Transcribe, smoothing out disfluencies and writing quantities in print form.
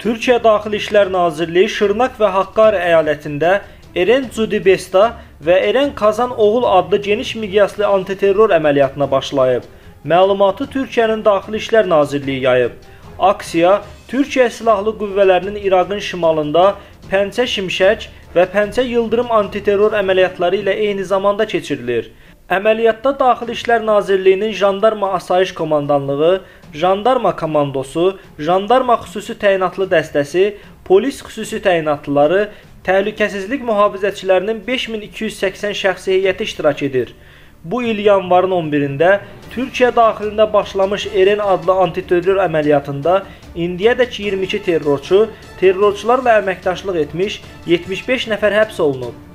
Türkiyə Daxili İşlər Nazirliyi Şırnak və Hakkari əyalətində Eren Cudi Besta və Eren Kazan Oğul adlı geniş miqyaslı antiterror əməliyyatına başlayıb. Məlumatı Türkiyənin Daxili İşlər Nazirliyi yayıb. Aksiya Türkiyə Silahlı Qüvvələrinin İraqın şimalında Pənçə Şimşek və Pənçə Yıldırım antiterror əməliyyatları ilə eyni zamanda keçirilir. Əməliyyatda Daxili İşlər Nazirliyinin Jandarma Asayiş Komandanlığı, Jandarma Komandosu, Jandarma Xüsusi Təyinatlı Dəstəsi, Polis Xüsusi Təyinatlıları, Təhlükəsizlik mühafizəçilərinin 5280 şəxsi heyəti iştirak edir. Bu il yanvarın 11-də Türkiyə daxilində başlamış Eren adlı antiterror əməliyyatında indiyədək 22 terrorçu, terrorçularla əməkdaşlıq etmiş, 75 nəfər həbs olunub.